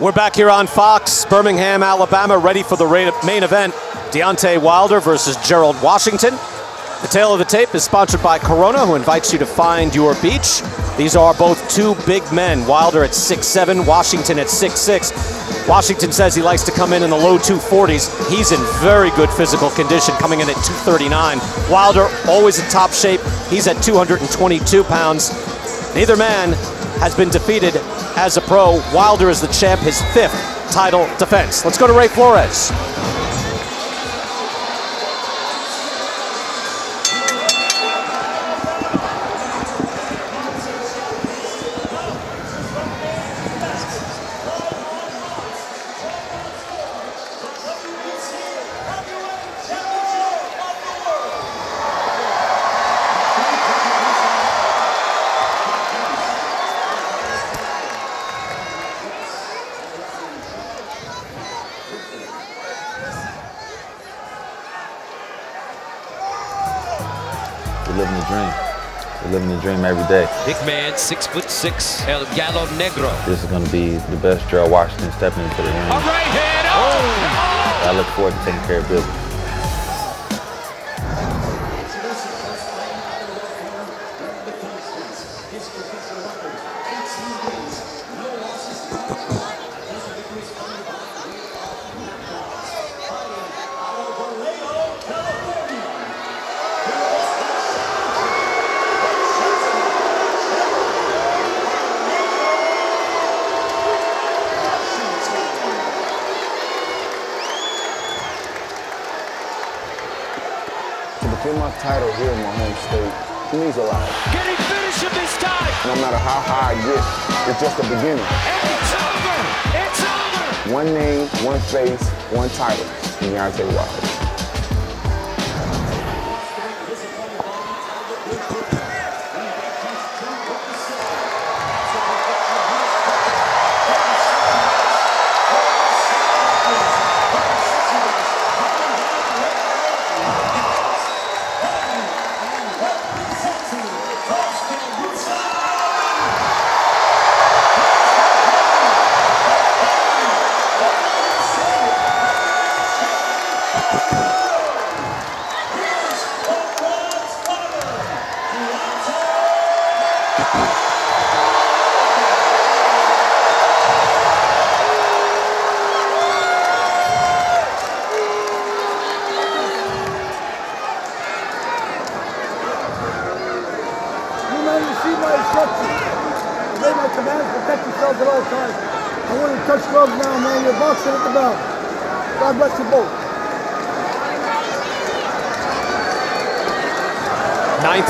We're back here on Fox, Birmingham, Alabama, ready for the main event. Deontay Wilder versus Gerald Washington. The Tale of the Tape is sponsored by Corona, who invites you to find your beach. These are both two big men. Wilder at 6'7", Washington at 6'6". Washington says he likes to come in the low 240s. He's in very good physical condition, coming in at 239. Wilder, always in top shape. He's at 222 pounds. Neither man has been defeated as a pro. Wilder is the champ, his 5th title defense. Let's go to Ray Flores. Every day. Big man, 6'6", El Gallo Negro. This is going to be the best Gerald Washington stepping into the ring. All right, head up. Oh. I look forward to taking care of business. Title here in my home state, it means a lot. Can he finish him this time? No matter how high I get, it's just the beginning. And it's over! It's over! One name, one face, one title. Deontay Wilder.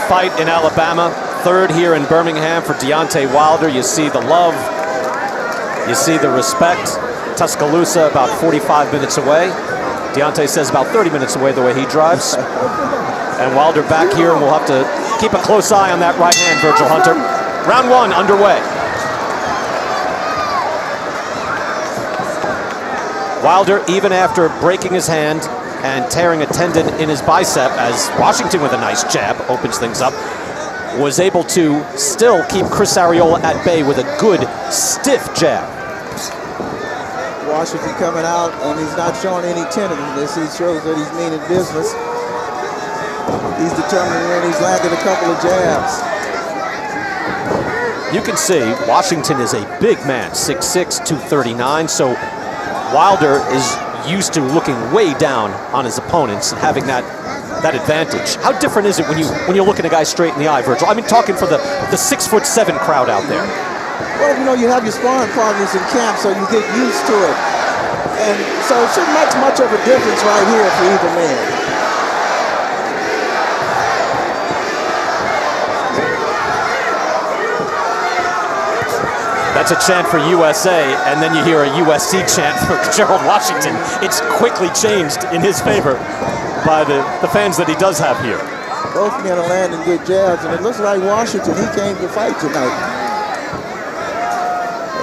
Fight in Alabama, 3rd here in Birmingham for Deontay Wilder. You see the love, you see the respect. Tuscaloosa about 45 minutes away. Deontay says about 30 minutes away the way he drives. And Wilder back here, and we'll have to keep a close eye on that right hand, Virgil Hunter. Round 1 underway. Wilder, even after breaking his hand and tearing a tendon in his bicep, as Washington with a nice jab opens things up, was able to still keep Chris Arreola at bay with a good, stiff jab. Washington coming out, and he's not showing any tentativeness. He shows that he's mean in business. He's determined, and he's landed a couple of jabs. You can see Washington is a big man, 6'6", 239, so Wilder is used to looking way down on his opponents and having that advantage. How different is it when you look at a guy straight in the eye, Virgil? I mean, talking for the 6'7" crowd out there. Well, you know, you have your sparring partners in camp, so you get used to it, and so it shouldn't make much of a difference right here for either man. That's a chant for USA, and then you hear a USC chant for Gerald Washington. It's quickly changed in his favor by the fans that he does have here. Both men are landing good jabs, and it looks like Washington, he came to fight tonight.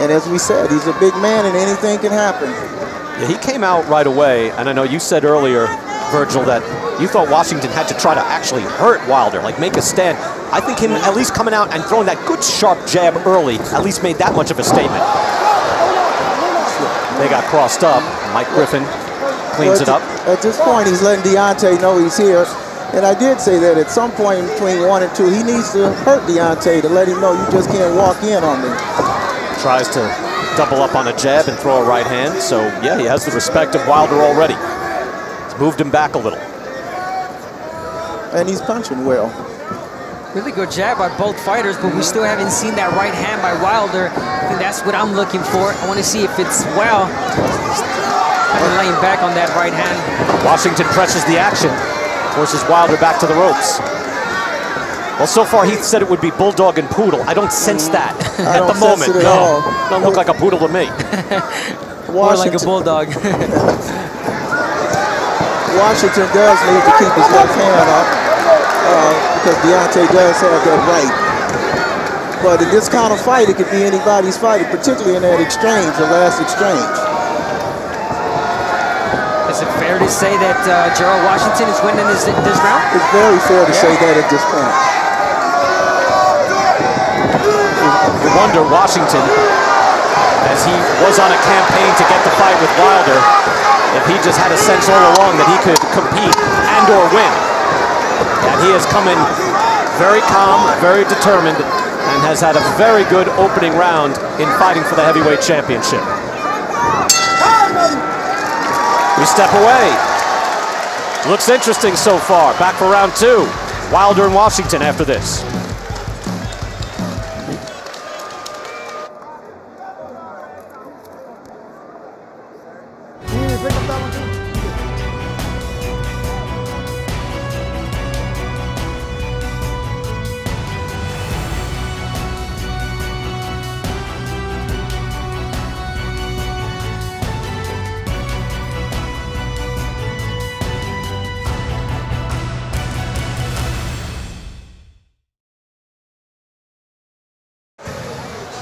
And as we said, he's a big man, and anything can happen. Yeah, he came out right away, and I know you said earlier, Virgil, that you thought Washington had to try to actually hurt Wilder, like make a stand. I think him at least coming out and throwing that good sharp jab early at least made that much of a statement. They got crossed up. Mike Griffin cleans it up. At this point, he's letting Deontay know he's here. And I did say that at some point between 1 and 2, he needs to hurt Deontay to let him know you just can't walk in on me. Tries to double up on a jab and throw a right hand. So, yeah, he has the respect of Wilder already. He's moved him back a little. And he's punching well. Really good jab by both fighters, but we still haven't seen that right hand by Wilder. I think that's what I'm looking for. I want to see if it's well. I'm laying back on that right hand. Washington presses the action. Forces Wilder back to the ropes. Well, so far he said it would be bulldog and poodle. I don't sense that at the moment. No, don't look like a poodle to me. More like a bulldog. Washington does need to keep his left hand up because Deontay does have that right. But in this kind of fight, it could be anybody's fight, particularly in that exchange, the last exchange. Is it fair to say that Gerald Washington is winning this round? It's very fair to say that at this point. You wonder, Washington, as he was on a campaign to get the fight with Wilder, if he just had a sense all along that he could compete and or win. And he has come in very calm, very determined, and has had a very good opening round in fighting for the heavyweight championship. We step away. Looks interesting so far. Back for round 2. Wilder and Washington after this.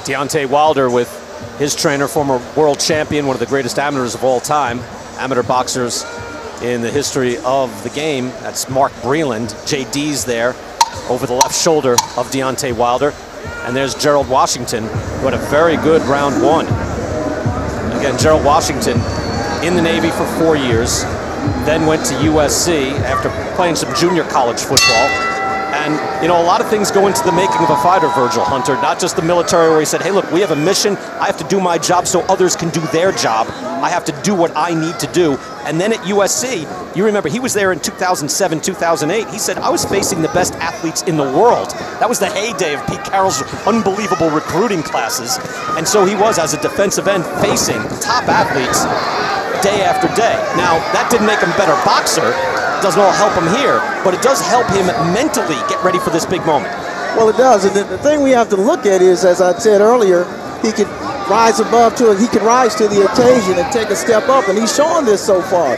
Deontay Wilder with his trainer, former world champion, one of the greatest amateurs of all time, amateur boxers in the history of the game. That's Mark Breland. JD's there over the left shoulder of Deontay Wilder. And there's Gerald Washington, who had a very good round 1. Again, Gerald Washington in the Navy for 4 years, then went to USC after playing some junior college football. And, you know, a lot of things go into the making of a fighter, Virgil Hunter, not just the military where he said, hey, look, we have a mission. I have to do my job so others can do their job. I have to do what I need to do. And then at USC, you remember, he was there in 2007, 2008. He said, I was facing the best athletes in the world. That was the heyday of Pete Carroll's unbelievable recruiting classes. And so he was, as a defensive end, facing top athletes day after day. Now, that didn't make him a better boxer. Doesn't all help him here, but it does help him mentally get ready for this big moment. Well, it does, and the thing we have to look at is, as I said earlier, he can rise above to it. He can rise to the occasion and take a step up, and he's shown this so far.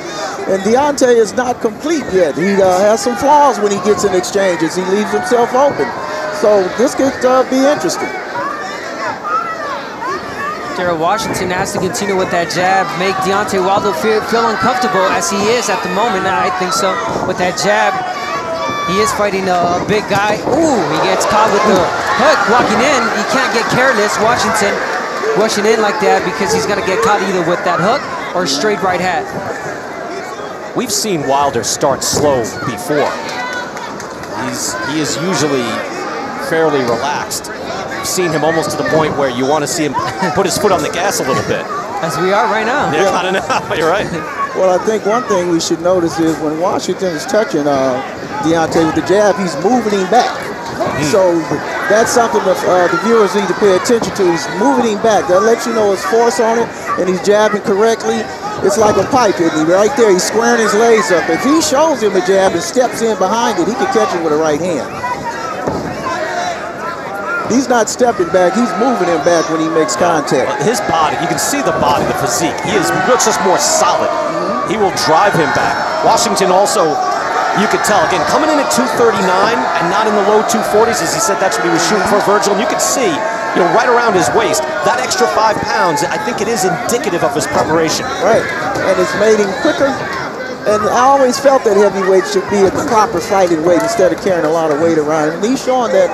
And Deontay is not complete yet. He has some flaws when he gets in exchanges. He leaves himself open. So this could be interesting. Gerald Washington has to continue with that jab, make Deontay Wilder feel uncomfortable as he is at the moment. I think so. With that jab, he is fighting a big guy. Ooh, he gets caught with the hook walking in. He can't get careless. Washington rushing in like that because he's going to get caught either with that hook or a straight right hand. We've seen Wilder start slow before. He is usually fairly relaxed. Seen him almost to the point where you want to see him put his foot on the gas a little bit. As we are right now. Yeah, not enough, you're right. Well, I think one thing we should notice is when Washington is touching Deontay with the jab, he's moving him back. So that's something that the viewers need to pay attention to. He's moving him back. That lets you know his force on it, and he's jabbing correctly. It's like a pipe, isn't he? Right there, he's squaring his legs up. If he shows him a jab and steps in behind it, he can catch it with a right hand. He's not stepping back, he's moving him back when he makes contact. His body, you can see the body, the physique. He is just more solid. He will drive him back. Washington also, you could tell, again, coming in at 239 and not in the low 240s, as he said that's what he was shooting for, Virgil. And you could see, you know, right around his waist, that extra 5 pounds, I think it is indicative of his preparation. Right, and it's made him quicker. And I always felt that heavyweight should be a proper fighting weight instead of carrying a lot of weight around. And he's showing that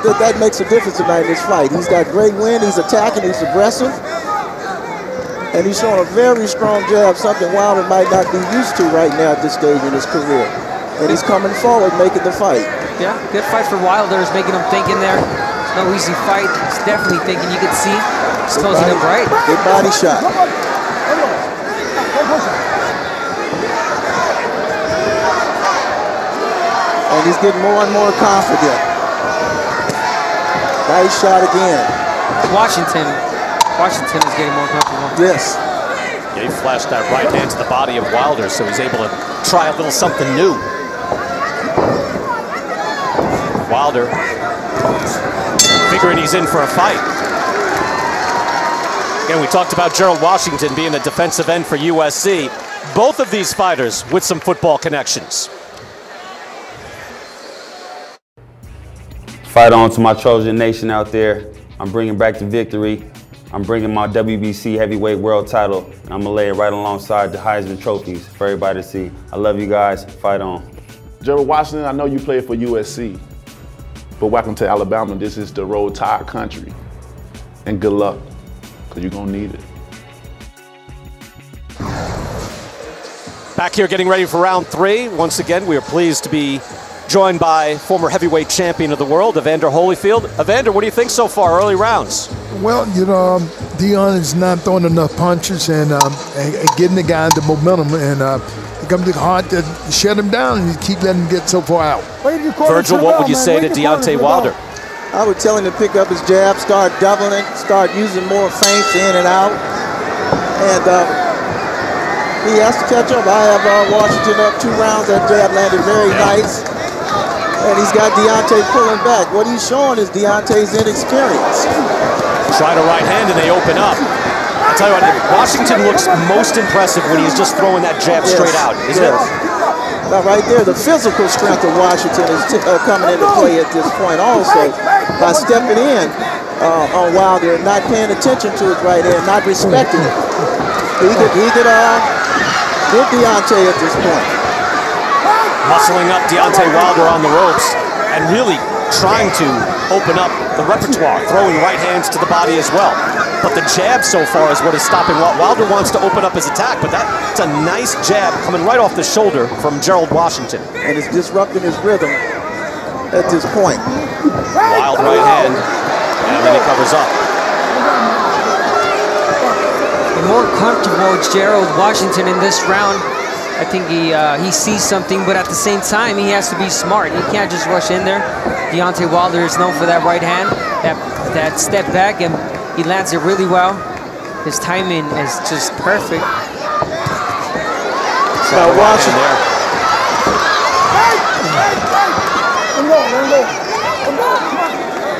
that makes a difference tonight in this fight. He's got great wind, he's attacking, he's aggressive. And he's showing a very strong jab, something Wilder might not be used to right now at this stage in his career. And he's coming forward, making the fight. Yeah, good fight for Wilder. Is making him think in there. It's no easy fight. He's definitely thinking. You can see he's closing up right. Good body shot. And he's getting more and more confident. Nice shot again. Washington is getting more comfortable. Yes. Yeah, he flashed that right hand to the body of Wilder, so he's able to try a little something new. Wilder figuring he's in for a fight. Again, we talked about Gerald Washington being the defensive end for USC. Both of these fighters with some football connections. Fight on to my Trojan Nation out there. I'm bringing back the victory. I'm bringing my WBC heavyweight world title, and I'm going to lay it right alongside the Heisman trophies for everybody to see. I love you guys. Fight on. Gerald Washington, I know you played for USC, but welcome to Alabama. This is the Roll Tide country, and good luck, because you're going to need it. Back here getting ready for round three. Once again, we are pleased to be joined by former heavyweight champion of the world, Evander Holyfield. Evander, what do you think so far, early rounds? Well, you know, Deon is not throwing enough punches and getting the guy the momentum, and it comes hard to shut him down, and you keep letting him get so far out. Virgil, what would you say to Deontay Wilder? I would tell him to pick up his jab, start doubling, start using more feints in and out, and he has to catch up. I have Washington up 2 rounds. That jab landed very nice. And he's got Deontay pulling back. What he's showing is Deontay's inexperience. Try the right hand and they open up. I'll tell you what, Washington looks most impressive when he's just throwing that jab straight out, isn't it? Now right there, the physical strength of Washington is coming into play at this point also. By stepping in on Wilder, not paying attention to his right hand, not respecting it. He did Deontay at this point. Muscling up Deontay Wilder on the ropes and really trying to open up the repertoire, throwing right hands to the body as well. But the jab so far is what is stopping Wilder. Wants to open up his attack, but that's a nice jab coming right off the shoulder from Gerald Washington. And it's disrupting his rhythm at this point. Wild right hand, and then he covers up. The more comfortable is Gerald Washington in this round. I think he sees something, but at the same time, he has to be smart. He can't just rush in there. Deontay Wilder is known for that right hand, that step back, and he lands it really well. His timing is just perfect. Now Washington.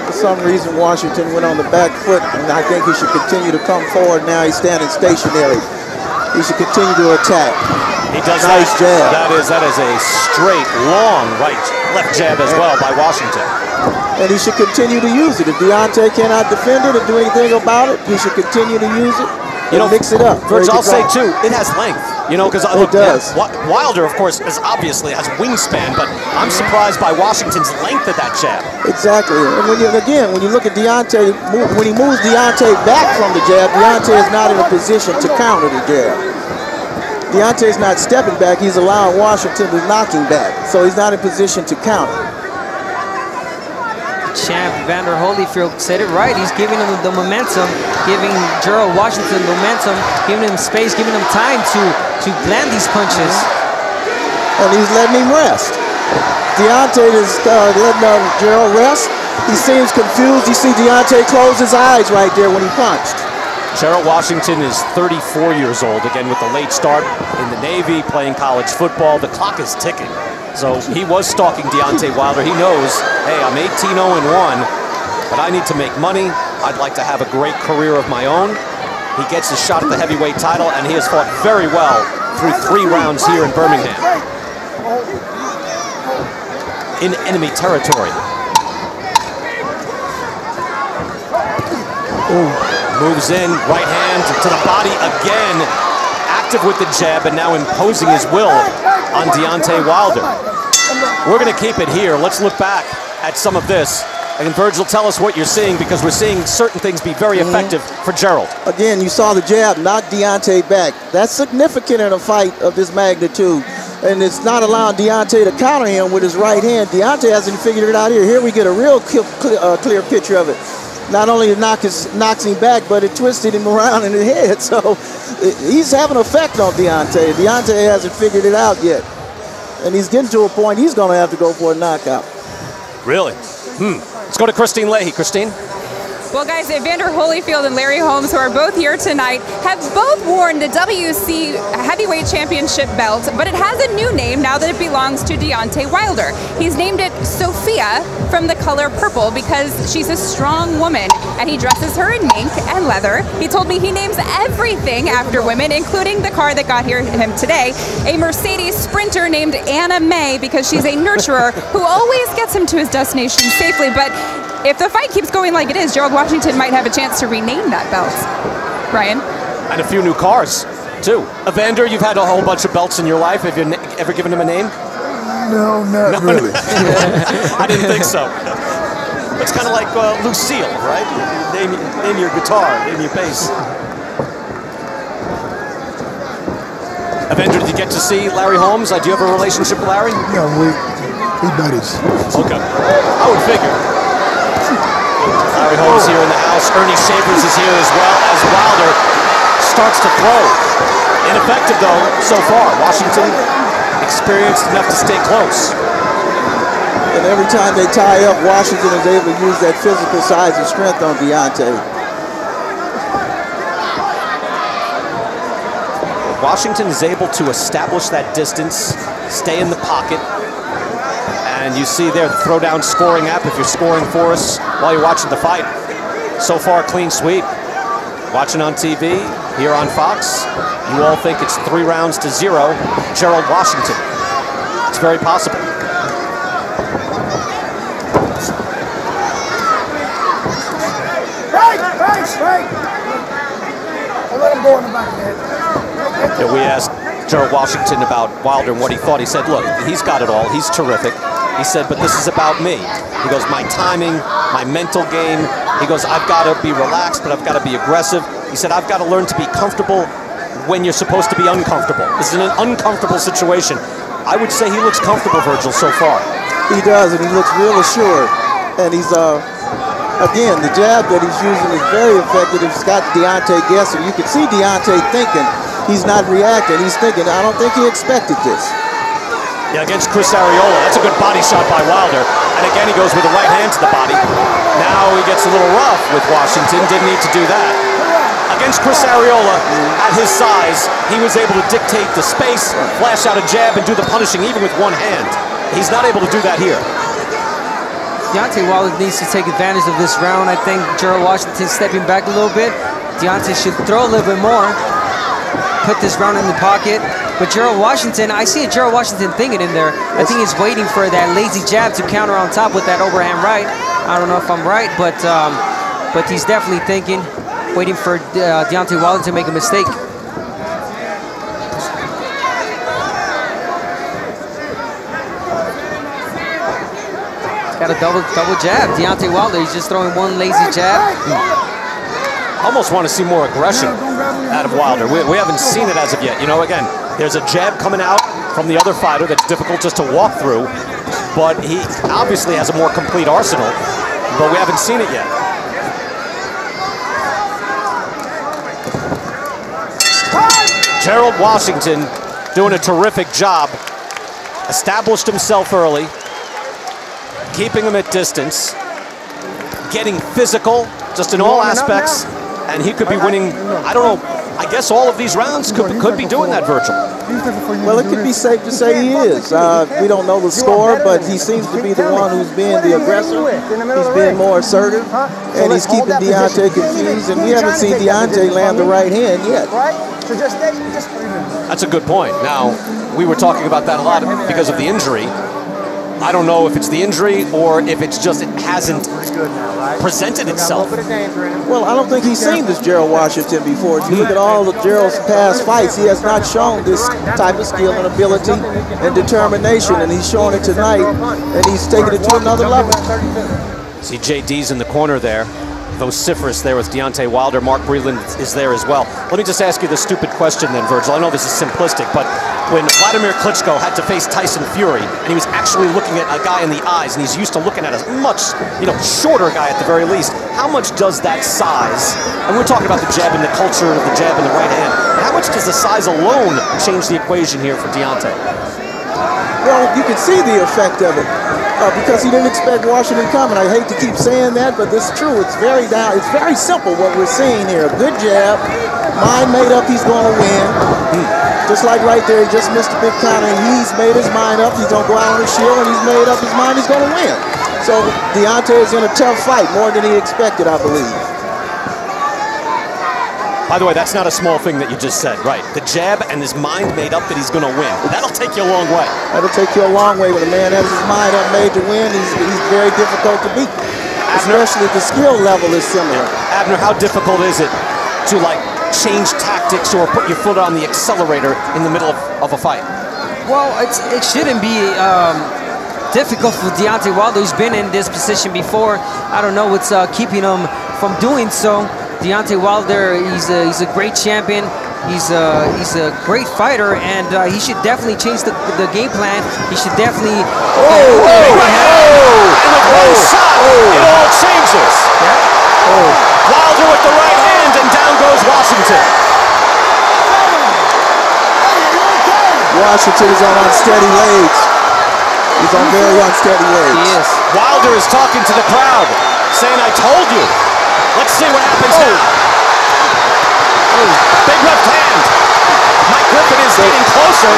For some reason, Washington went on the back foot, and I think he should continue to come forward now. He's standing stationary. He should continue to attack. He does nice jab. That is a straight, long left jab as well by Washington. And he should continue to use it. If Deontay cannot defend it or do anything about it, he should continue to use it. You know, mix it up. Virgil, I'll say too, it has length. You know, because it does. Wilder, of course, obviously has wingspan, but I'm surprised by Washington's length of that jab. Exactly. And when you look at Deontay, when he moves Deontay back from the jab, Deontay is not in a position to counter the jab. Deontay's not stepping back, he's allowing Washington to knock him back, so he's not in position to counter. Champ Evander Holyfield said it right. He's giving him the momentum, giving Gerald Washington momentum, giving him space, giving him time to land these punches. And he's letting him rest. Deontay is letting Gerald rest. He seems confused. You see Deontay close his eyes right there when he punched. Gerald Washington is 34 years old, again with the late start in the Navy, playing college football. The clock is ticking. So he was stalking Deontay Wilder. He knows, hey, I'm 18-0-1, but I need to make money. I'd like to have a great career of my own. He gets his shot at the heavyweight title, and he has fought very well through 3 rounds here in Birmingham. In enemy territory. Ooh. Moves in, right hand to the body again. Active with the jab and now imposing his will on Deontay Wilder. We're going to keep it here. Let's look back at some of this And Virgil, tell us what you're seeing, because we're seeing certain things be very effective for Gerald. Again, you saw the jab knock Deontay back. That's significant in a fight of this magnitude. And it's not allowing Deontay to counter him with his right hand. Deontay hasn't figured it out here. Here we get a real clear picture of it. Not only it knocks him back, but it twisted him around in the head. So he's having an effect on Deontay. Deontay hasn't figured it out yet. And he's getting to a point he's going to have to go for a knockout. Really? Let's go to Christine Leahy. Christine? Well, guys, Evander Holyfield and Larry Holmes, who are both here tonight, have both worn the WBC Heavyweight Championship belt, but it has a new name now that it belongs to Deontay Wilder. He's named it Sophia, from the color purple, because she's a strong woman, and he dresses her in mink and leather. He told me he names everything after women, including the car that got here him today, a Mercedes Sprinter named Anna May, because she's a nurturer who always gets him to his destination safely. But if the fight keeps going like it is, Gerald Washington might have a chance to rename that belt. Brian? And a few new cars, too. Evander, you've had a whole bunch of belts in your life. Have you ever given him a name? No, not really. I didn't think so. It's kind of like Lucille, right? Name your guitar, name your bass. Evander, did you get to see Larry Holmes? Do you have a relationship with Larry? No, we buddies. Okay. I would figure. Larry Holmes here in the house. Ernie Sabers is here as well, as Wilder starts to throw. Ineffective, though, so far. Washington experienced enough to stay close. And every time they tie up, Washington is able to use that physical size and strength on Deontay. Washington is able to establish that distance, stay in the pocket. And you see there, the throwdown scoring app, if you're scoring for us while you're watching the fight. So far, clean sweep. Watching on TV, here on Fox, you all think it's 3 rounds to 0, Gerald Washington. It's very possible. Right. Don't let him go in the back of the head. We asked Gerald Washington about Wilder and what he thought. He said, look, he's got it all, he's terrific. He said, but this is about me. He goes, my timing, my mental game. He goes, I've got to be relaxed, but I've got to be aggressive. He said, I've got to learn to be comfortable when you're supposed to be uncomfortable. This is an uncomfortable situation. I would say he looks comfortable, Virgil, so far. He does, and he looks real assured. And he's, again, the jab that he's using is very effective. It's got Deontay guessing. You can see Deontay thinking. He's not reacting. He's thinking, I don't think he expected this. Yeah, against Chris Arreola. That's a good body shot by Wilder. And again, he goes with the right hand to the body. Now he gets a little rough with Washington. Didn't need to do that. Against Chris Arreola, at his size, he was able to dictate the space, flash out a jab, and do the punishing even with one hand. He's not able to do that here. Deontay Wilder needs to take advantage of this round. I think Gerald Washington stepping back a little bit. Deontay should throw a little bit more. Put this round in the pocket. But Gerald Washington, I see a Gerald Washington thinking in there. I think he's waiting for that lazy jab to counter on top with that overhand right. I don't know if I'm right, but he's definitely thinking, waiting for Deontay Wilder to make a mistake. Got a double jab. Deontay Wilder, he's just throwing one lazy jab. Almost want to see more aggression out of Wilder. We haven't seen it as of yet. You know, again, there's a jab coming out from the other fighter that's difficult just to walk through, but he obviously has a more complete arsenal, but we haven't seen it yet. Gerald Washington doing a terrific job. Established himself early, keeping him at distance, getting physical just in all aspects, and he could be winning, I don't know, I guess all of these rounds could be doing that, Virgil. Well, it could be safe to say he is. We don't know the score, but he seems to be the one who's being the aggressor. He's being more assertive, and he's keeping Deontay confused, and we haven't seen Deontay land the right hand yet. That's a good point. Now, we were talking about that a lot because of the injury. I don't know if it's the injury or if it's just it hasn't presented itself. Well, I don't think he's seen this Gerald Washington before. If you look at all of Gerald's past fights, he has not shown this type of skill and ability and determination, and he's showing it tonight, and he's taking it to another level. See JD's in the corner there, vociferous there with Deontay Wilder. Mark Breland is there as well. Let me just ask you the stupid question then, Virgil. I know this is simplistic, but when Vladimir Klitschko had to face Tyson Fury, and he was actually looking at a guy in the eyes, and he's used to looking at a much, shorter guy at the very least, how much does that size, and we're talking about the jab and the culture of the jab and the right hand, but how much does the size alone change the equation here for Deontay? Well, you can see the effect of it. Because he didn't expect Washington coming. I hate to keep saying that, but this is true. It's very down. It's very simple what we're seeing here. Good jab. Mind made up. He's going to win. Just like right there, he just missed a big counter. He's made his mind up. He's going to go out on the shield, and he's made up his mind. He's going to win. So Deontay is in a tough fight, more than he expected, I believe. By the way, that's not a small thing that you just said, right? The jab and his mind made up that he's going to win. That'll take you a long way. That'll take you a long way. When a man has his mind up made to win, he's very difficult to beat. Abner, especially if the skill level is similar. Abner, how difficult is it to, change tactics or put your foot on the accelerator in the middle of a fight? Well, it shouldn't be difficult for Deontay Wilder. He's been in this position before. I don't know what's keeping him from doing so. Deontay Wilder, he's a great champion. He's a great fighter, and he should definitely change the game plan. He should definitely. And the one shot, it all changes. Yeah. Oh. Wilder with the right hand, and down goes Washington. Washington is on unsteady legs. He's on very unsteady legs. Yes. Wilder is talking to the crowd, saying, "I told you." Let's see what happens now. Big left hand. Mike Griffin is getting closer.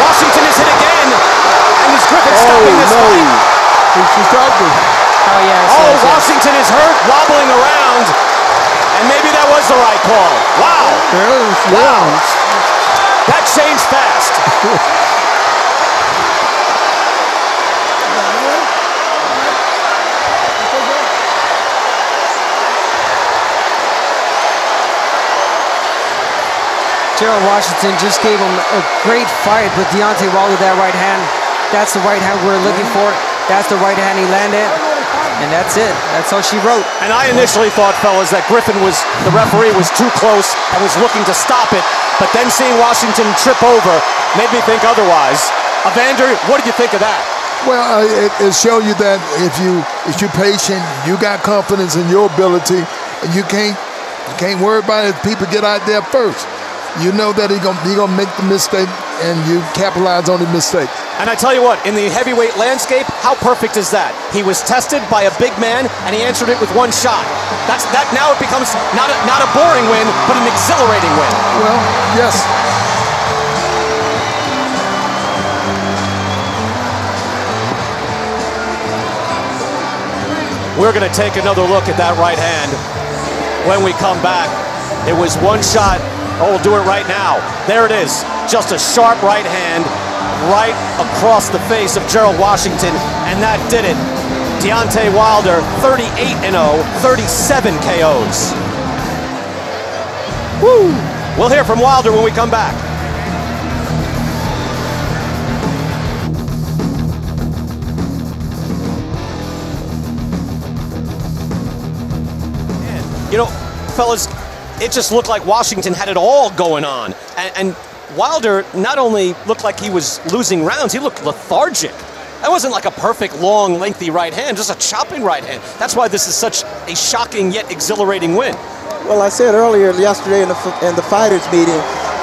Washington is hit again. And is Griffin stopping this fight? He's talking. Oh, yeah. Washington is hurt, wobbling around. And maybe that was the right call. Wow. Wow. That changed fast. Gerald Washington just gave him a great fight with Deontay Wilder. That right hand, that's the right hand we're looking for. That's the right hand he landed, and that's it. That's all she wrote. And I initially thought, fellas, that the referee was too close and was looking to stop it, but then seeing Washington trip over made me think otherwise. Evander, what did you think of that? Well, it showed you that if you're patient, you got confidence in your ability, and you can't worry about it if people get out there first. You know that he's gonna make the mistake, and you capitalize on the mistake. And I tell you what, in the heavyweight landscape, how perfect is that? He was tested by a big man, and he answered it with one shot. That now it becomes not a boring win, but an exhilarating win. Well, yes. We're gonna take another look at that right hand when we come back. It was one shot. Oh, we'll do it right now. There it is. Just a sharp right hand right across the face of Gerald Washington, and that did it. Deontay Wilder, 38-0, 37 KOs. Woo! We'll hear from Wilder when we come back. You know, fellas, it just looked like Washington had it all going on. And Wilder not only looked like he was losing rounds, he looked lethargic. That wasn't like a perfect, long, lengthy right hand, just a chopping right hand. That's why this is such a shocking yet exhilarating win. Well, I said earlier yesterday in the fighters meeting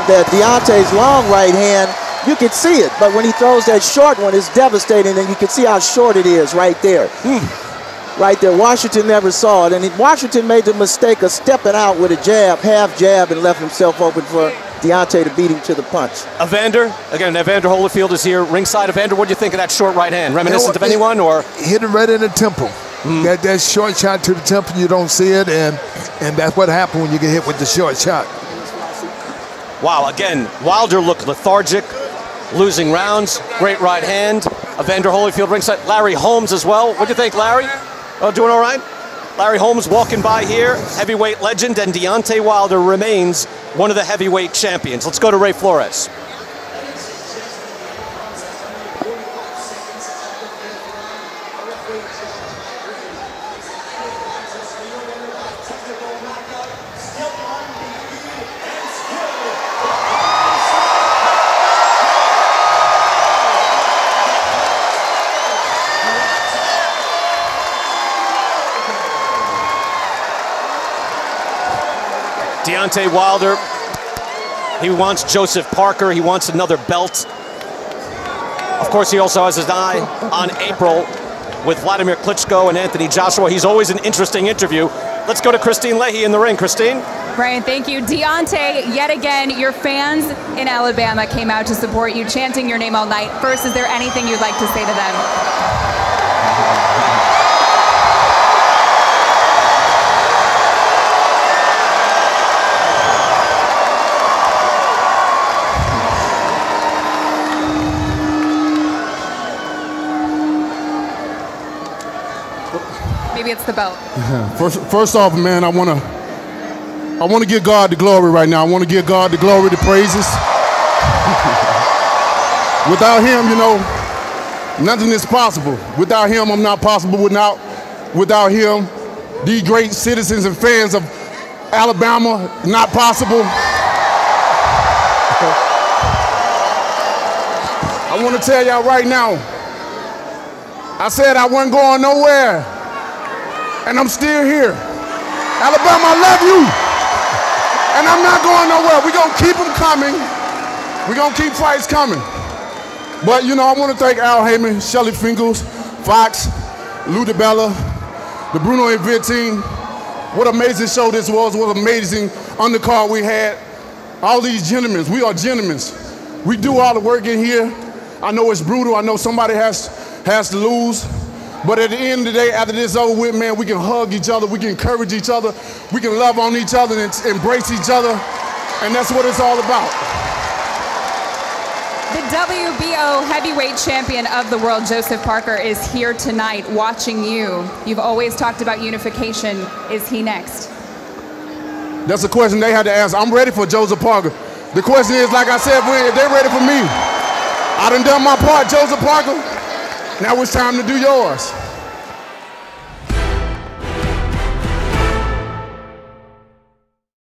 that Deontay's long right hand, you could see it, but when he throws that short one, it's devastating, and you can see how short it is right there. Right there, Washington never saw it, and Washington made the mistake of stepping out with a jab, half jab, and left himself open for Deontay to beat him to the punch. Evander Holyfield is here ringside. Evander, what do you think of that short right hand? Reminiscent of anyone, or hit it right in the temple? That short shot to the temple, you don't see it, and that's what happened when you get hit with the short shot. Wow! Again, Wilder looked lethargic, losing rounds. Great right hand. Evander Holyfield ringside. Larry Holmes as well. What do you think, Larry? Oh, doing all right? Larry Holmes walking by here, heavyweight legend, and Deontay Wilder remains one of the heavyweight champions. Let's go to Ray Flores. Deontay Wilder. He wants Joseph Parker. He wants another belt. Of course, he also has his eye on April with Vladimir Klitschko and Anthony Joshua. He's always an interesting interview. Let's go to Christine Leahy in the ring. Christine. Brian, thank you. Deontay, yet again, your fans in Alabama came out to support you, chanting your name all night. First, is there anything you'd like to say to them? Maybe it's the belt. First off, man, I want to give God the glory right now. I want to give God the glory, the praises. Without him, you know, nothing is possible. Without him, I'm not possible. Without him, the great citizens and fans of Alabama, not possible. I want to tell y'all right now, I said I wasn't going nowhere, and I'm still here. Alabama, I love you. And I'm not going nowhere. We're going to keep them coming. We're going to keep fights coming. But, you know, I want to thank Al Heyman, Shelly Finkel, Fox, Lou DiBella, the Bruno and 15. What amazing show this was. What amazing undercard we had. All these gentlemen. We are gentlemen. We do all the work in here. I know it's brutal. I know somebody has to lose. But at the end of the day, after this over with, man, we can hug each other, we can encourage each other, we can love on each other and embrace each other, and that's what it's all about. The WBO heavyweight champion of the world, Joseph Parker, is here tonight watching you. You've always talked about unification. Is he next? That's a question they had to answer. I'm ready for Joseph Parker. The question is, like I said, if they're ready for me, I done my part, Joseph Parker. Now it's time to do yours.